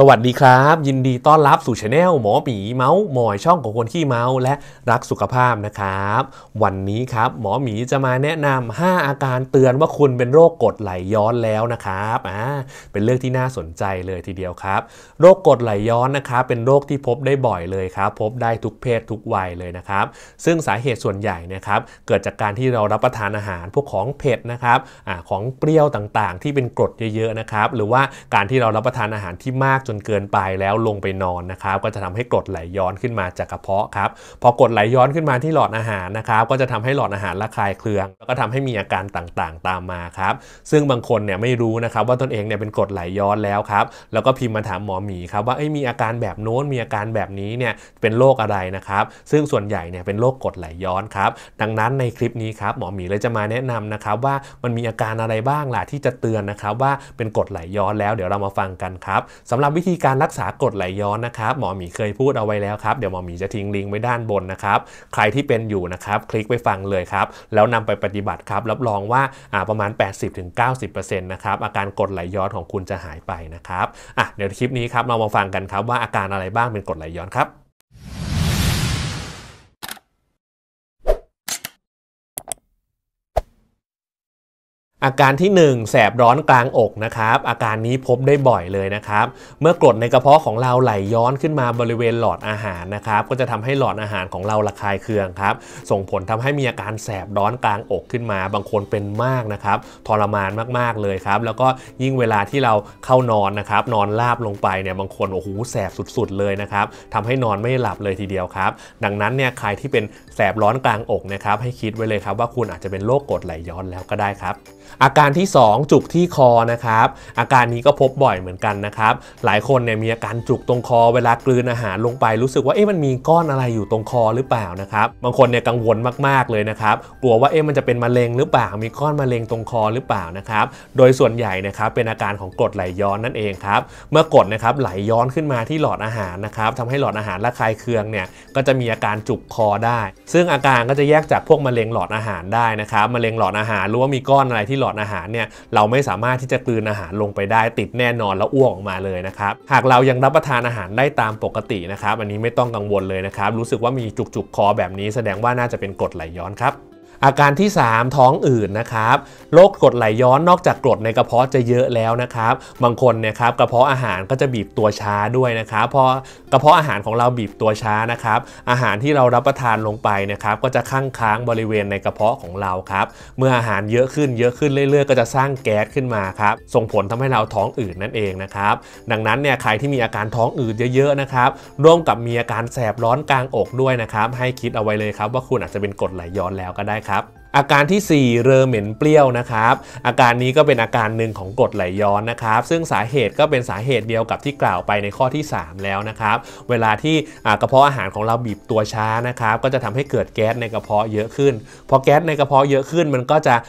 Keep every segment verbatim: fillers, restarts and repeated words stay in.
สวัสดีครับยินดีต้อนรับสู่ channel หมอปีเมาส์มอยช่องของคนขี้เมาส์และรักสุขภาพนะครับวันนี้ครับหมอหมีจะมาแนะนำห้าอาการเตือนว่าคุณเป็นโรคกรดไหลย้อนแล้วนะครับอ่าเป็นเรื่องที่น่าสนใจเลยทีเดียวครับโรคกรดไหลย้อนนะครับเป็นโรคที่พบได้บ่อยเลยครับพบได้ทุกเพศทุกวัยเลยนะครับซึ่งสาเหตุส่วนใหญ่นะครับเกิดจากการที่เรารับประทานอาหารพวกของเผ็ดนะครับอ่าของเปรี้ยวต่างๆที่เป็นกรดเยอะๆนะครับหรือว่าการที่เรารับประทานอาหารที่มากจนเกินไปแล้วลงไปนอนนะครับก็จะทำให้กรดไหลย้อนขึ้นมาจากกระเพาะครับพอกรดไหลย้อนขึ้นมาที่หลอดอาหารนะครับก็จะทำให้หลอดอาหารระคายเคืองแล้วก็ทำให้มีอาการต่างๆตามมาครับซึ่งบางคนเนี่ยไม่รู้นะครับว่าตนเองเนี่ยเป็นกรดไหลย้อนแล้วครับแล้วก็พิมพ์มาถามหมอหมีครับว่าเอ้ยมีอาการแบบโน้นมีอาการแบบนี้เนี่ยเป็นโรคอะไรนะครับซึ่งส่วนใหญ่เนี่ยเป็นโรคกรดไหลย้อนครับดังนั้นในคลิปนี้ครับหมอหมีเลยจะมาแนะนำนะครับว่ามันมีอาการอะไรบ้างล่ะที่จะเตือนนะครับว่าเป็นกรดไหลย้อนแล้วเดี๋ยวเรามาฟังกันครับสำหรับวิธีการรักษากรดไหลย้อนนะครับหมอหมีเคยพูดเอาไว้แล้วครับเดี๋ยวหมอหมีจะทิ้งลิงก์ไว้ด้านบนนะครับใครที่เป็นอยู่นะครับคลิกไปฟังเลยครับแล้วนำไปปฏิบัติครับรับรองว่าประมาณ แปดสิบถึงเก้าสิบเปอร์เซ็นต์ นะครับอาการกรดไหลย้อนของคุณจะหายไปนะครับอ่ะเดี๋ยวคลิปนี้ครับเรามาฟังกันครับว่าอาการอะไรบ้างเป็นกรดไหลย้อนครับอาการที่หนึ่งแสบร้อนกลางอกนะครับอาการนี้พบได้บ่อยเลยนะครับเมื่อกรดในกระเพาะของเราไหลย้อนขึ้นมาบริเวณหลอดอาหารนะครับก็จะทำให้หลอดอาหารของเราระคายเคืองครับส่งผลทำให้มีอาการแสบร้อนกลางอกขึ้นมาบางคนเป็นมากนะครับทรมานมากๆเลยครับแล้วก็ยิ่งเวลาที่เราเข้านอนนะครับนอนราบลงไปเนี่ยบางคนโอ้โหแสบสุดๆเลยนะครับทำให้นอนไม่หลับเลยทีเดียวครับดังนั้นเนี่ยใครที่เป็นแสบร้อนกลางอกนะครับให้คิดไว้เลยครับว่าคุณอาจจะเป็นโรคกรดไหลย้อนแล้วก็ได้ครับอาการที่สองจุกที่คอนะครับอาการนี้ก็พบบ่อยเหมือนกันนะครับหลายคนเนี่ยมีอาการจุกตรงคอเวลากลืนอาหารลงไปรู้สึกว่าเอ๊ะมันมีก้อนอะไรอยู่ตรงคอหรือเปล่านะครับบางคนเนี่ยกังวลมากๆเลยนะครับกลัวว่าเอ๊ะมันจะเป็นมะเร็งหรือเปล่ามีก้อนมะเร็งตรงคอหรือเปล่านะครับโดยส่วนใหญ่นะครับเป็นอาการของกรดไหลย้อนนั่นเองครับเมื่อกรดนะครับไหลย้อนขึ้นมาที่หลอดอาหารนะครับทำให้หลอดอาหารระคายเคืองเนี่ยก็จะมีอาการจุกคอได้ซึ่งอาการก็จะแยกจากพวกมะเร็งหลอดอาหารได้นะครับมะเร็งหลอดอาหารหรือว่ามีก้อนอะไรที่หลอดอาหารเนี่ยเราไม่สามารถที่จะกลืนอาหารลงไปได้ติดแน่นอนแล้วอ้วกออกมาเลยนะครับหากเรายังรับประทานอาหารได้ตามปกตินะครับอันนี้ไม่ต้องกังวลเลยนะครับรู้สึกว่ามีจุกๆคอแบบนี้แสดงว่าน่าจะเป็นกรดไหลย้อนครับอาการที่สามท้องอืดนะครับโรคกรดไหลย้อนนอกจากกรดในกระเพาะจะเยอะแล้วนะครับบางคนเนี่ยครับกระเพาะอาหารก็จะบีบตัวช้าด้วยนะครับพอกระเพาะอาหารของเราบีบตัวช้านะครับอาหารที่เรารับประทานลงไปนะครับก็จะคั่งค้างบริเวณในกระเพาะของเราครับเมื่ออาหารเยอะขึ้นเยอะขึ้นเรื่อยๆก็จะสร้างแก๊สขึ้นมาครับส่งผลทำให้เราท้องอืดนั่นเองนะครับดังนั้นเนี่ยใครที่มีอาการท้องอืดเยอะๆนะครับร่วมกับมีอาการแสบร้อนกลางอกด้วยนะครับให้คิดเอาไว้เลยครับว่าคุณอาจจะเป็นกรดไหลย้อนแล้วก็ได้ครับอาการที่สี่เรอเหม็นเปรี้ยวนะครับอาการนี้ก็เป็นอาการหนึ่งของกรดไหลย้อนนะครับซึ่งสาเหตุก็เป็นสาเหตุเดียวกับที่กล่าวไปในข้อที่สามแล้วนะครับเวลาที่กระเพาะอาหารของเราบีบตัวช้านะครับก็จะทำให้เกิดแก๊สในกระเพาะเยอะขึ้นพอแก๊สในกระเพาะเยอะขึ้นมันก็จะ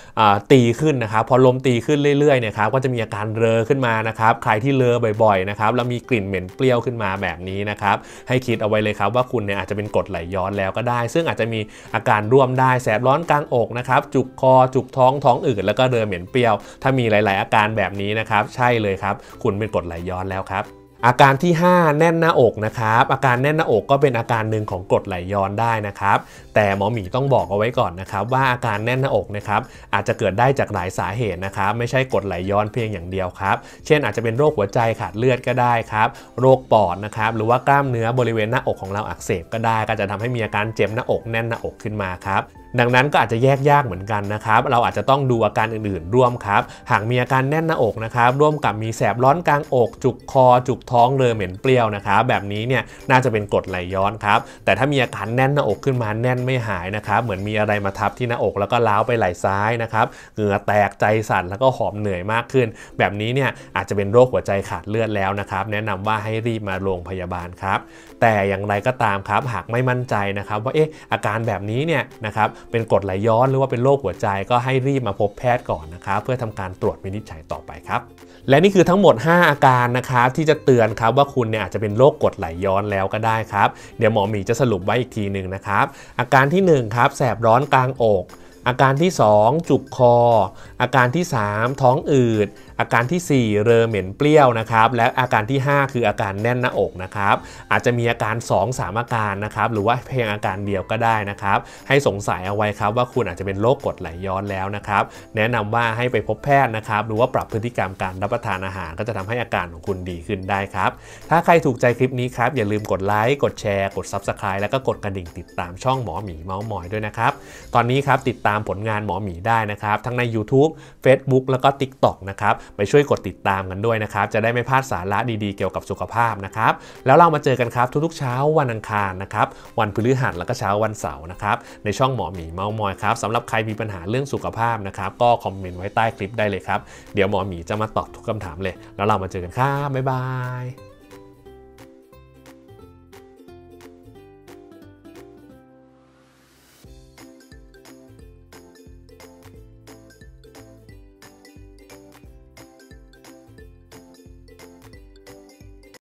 ตีขึ้นนะครับพอลมตีขึ้นเรื่อยๆเนี่ยครับก็จะมีอาการเรอขึ้นมานะครับใครที่เรอบ่อยๆนะครับแล้วมีกลิ่นเหม็นเปรี้ยวขึ้นมาแบบนี้นะครับให้คิดเอาไว้เลยครับว่าคุณเนี่ยอาจจะเป็นกรดไหลย้อนแล้วก็ได้ซึ่งอาจจะมีอาการร่วมได้แสบร้อนกลางอกนะครับจุกคอจุกท้องท้องอืดแล้วก็เดินเหม็นเปรี้ยวถ้ามีหลายๆอาการแบบนี้นะครับใช่เลยครับคุณเป็นกรดไหลย้อนแล้วครับอาการที่ห้าแน่นหน้าอกนะครับอาการแน่นหน้าอกก็เป็นอาการหนึ่งของกรดไหลย้อนได้นะครับแต่หมอหมีต้องบอกเอาไว้ก่อนนะครับว่าอาการแน่นหน้าอกนะครับอาจจะเกิดได้จากหลายสาเหตุนะครับไม่ใช่กรดไหลย้อนเพียงอย่างเดียวครับเช่นอาจจะเป็นโรคหัวใจขาดเลือดก็ได้ครับโรคปอดนะครับหรือว่ากล้ามเนื้อบริเวณหน้าอกของเราอักเสบก็ได้ก็จะทำให้มีอาการเจ็บหน้าอกแน่นหน้าอกขึ้นมาครับดังนั้นก็อาจจะแยกยากเหมือนกันนะครับเราอาจจะต้องดูอาการอื่นๆร่วมครับหากมีอาการแน่นหน้าอกนะครับร่วมกับมีแสบร้อนกลางอกจุกคอจุกท้องเรอเหม็นเปรี้ยวนะครับแบบนี้เนี่ยน่าจะเป็นกรดไหลย้อนครับแต่ถ้ามีอาการแน่นหน้าอกขึ้นมาแน่นไม่หายนะครับเหมือนมีอะไรมาทับที่หน้าอกแล้วก็ล้าวไปไหล่ซ้ายนะครับเหงื่อแตกใจสั่นแล้วก็หอบเหนื่อยมากขึ้นแบบนี้เนี่ยอาจจะเป็นโรคหัวใจขาดเลือดแล้วนะครับแนะนำว่าให้รีบมาโรงพยาบาลครับแต่อย่างไรก็ตามครับหากไม่มั่นใจนะครับว่าเอ๊ะอาการแบบนี้เนี่ยนะครับเป็นกรดไหลย้อนหรือว่าเป็นโรคหัวใจก็ให้รีบมาพบแพทย์ก่อนนะครับเพื่อทำการตรวจวินิจฉัยต่อไปครับและนี่คือทั้งหมดห้าอาการนะครับที่จะเตือนครับว่าคุณเนี่ยอาจจะเป็นโรคกรดไหลย้อนแล้วก็ได้ครับเดี๋ยวหมอหมีจะสรุปไว้อีกทีหนึ่งนะครับอาการที่หนึ่งครับแสบร้อนกลางอกอาการที่สองจุกคออาการที่สามท้องอืด อาการที่สี่เรอเหม็นเปรี้ยวนะครับและอาการที่ห้าคืออาการแน่นหน้าอกนะครับอาจจะมีอาการ สองถึงสาม อาการนะครับหรือว่าเพียงอาการเดียวก็ได้นะครับให้สงสัยเอาไว้ครับว่าคุณอาจจะเป็นโรคกรดไหลย้อนแล้วนะครับแนะนำว่าให้ไปพบแพทย์นะครับหรือว่าปรับพฤติกรรมการรับประทานอาหารก็จะทำให้อาการของคุณดีขึ้นได้ครับถ้าใครถูกใจคลิปนี้ครับอย่าลืมกดไลค์กดแชร์กด ซับสไครบ์ แล้วก็กดกระดิ่งติดตามช่องหมอหมีเมาส์มอยด้วยนะครับตอนนี้ครับติดตามผลงานหมอหมีได้นะครับทั้งใน ยูทูบ เฟซบุ๊ก แล้วก็ ติ๊กต็อก นะครับไปช่วยกดติดตามกันด้วยนะครับจะได้ไม่พลาดสาระดีๆเกี่ยวกับสุขภาพนะครับแล้วเรามาเจอกันครับทุกๆเช้าวันอังคารนะครับวันพฤหัสแล้วก็เช้าวันเสาร์นะครับในช่องหมอหมีเมาส์มอยครับสำหรับใครมีปัญหาเรื่องสุขภาพนะครับก็คอมเมนต์ไว้ใต้คลิปได้เลยครับเดี๋ยวหมอหมีจะมาตอบทุกคำถามเลยแล้วเรามาเจอกันครับบ๊ายบาย